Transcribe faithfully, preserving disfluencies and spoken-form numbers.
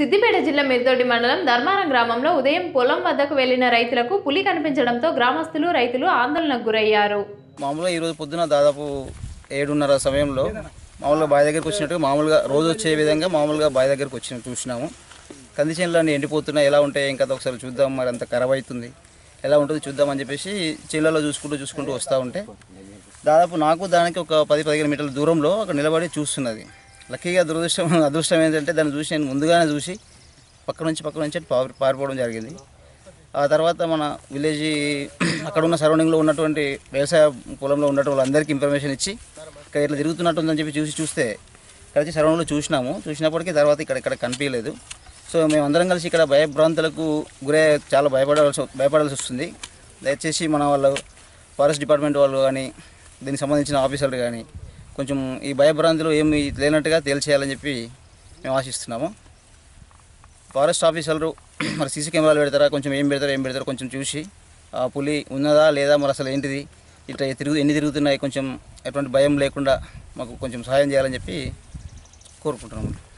సిద్దిపేట జిల్లా మిర్దొడ్డి మండలం ధర్మారం గ్రామంలో ఉదయం పొలం వద్దకు వెళ్లిన రైతులకు పులి కనిపించడంతో గ్రామస్తులు రైతులు ఆందోళనకు గురయ్యారు. మామూలుగా ఈరోజు పొద్దున దాదాపు ఏడున్నర సమయంలో మామూలుగా బావి దగ్గరకు వచ్చినట్టుగా మామూలుగా రోజు వచ్చే విధంగా మామూలుగా బావి దగ్గరకు వచ్చినట్టు చూసినాము. కంది చేనులన్నీ ఎండిపోతున్నాయి, ఎలా ఉంటాయి ఇంకా ఒకసారి చూద్దాం, మరి అంత ఖరాబ్ అవుతుంది, ఎలా ఉంటుంది చూద్దామని చెప్పేసి చేనులలో చూసుకుంటూ చూసుకుంటూ వస్తూ ఉంటే దాదాపు నాకు దానికి ఒక పది పదిహేను మీటర్ల దూరంలో అక్కడ నిలబడి చూస్తున్నది. లక్కీగా దురదృష్టం అదృష్టం ఏంటంటే దాన్ని చూసి నేను ముందుగానే చూసి పక్క నుంచి పక్క నుంచి పారి పారిపోవడం జరిగింది. ఆ తర్వాత మన విలేజ్ అక్కడ ఉన్న సరౌండింగ్లో ఉన్నటువంటి వ్యవసాయ పొలంలో ఉన్నటువంటి వాళ్ళందరికీ ఇన్ఫర్మేషన్ ఇచ్చి ఇక్కడ ఇట్లా తిరుగుతున్నట్టుందని చెప్పి చూసి చూస్తే ఇక్కడ వచ్చి సరౌండింగ్లో చూసినాము. చూసినప్పటికీ తర్వాత ఇక్కడ ఇక్కడ కనిపించలేదు. సో మేము అందరం కలిసి ఇక్కడ భయభ్రాంతులకు గురే చాలా భయపడాల్సి భయపడాల్సి వస్తుంది. దయచేసి మన వాళ్ళు ఫారెస్ట్ డిపార్ట్మెంట్ వాళ్ళు కానీ దీనికి సంబంధించిన ఆఫీసర్లు కానీ కొంచెం ఈ భయభ్రాంతులు ఏమి లేనట్టుగా తేల్చేయాలని చెప్పి మేము ఆశిస్తున్నాము. ఫారెస్ట్ ఆఫీసర్లు మరి సీసీ కెమెరాలు పెడతారా, కొంచెం ఏం పెడతారో ఏం పెడతారో కొంచెం చూసి ఆ పులి ఉన్నదా లేదా మరి అసలు ఏంటిది ఇట్లా తిరుగు ఎన్ని తిరుగుతున్నాయి కొంచెం ఎటువంటి భయం లేకుండా మాకు కొంచెం సహాయం చేయాలని చెప్పి కోరుకుంటున్నాము.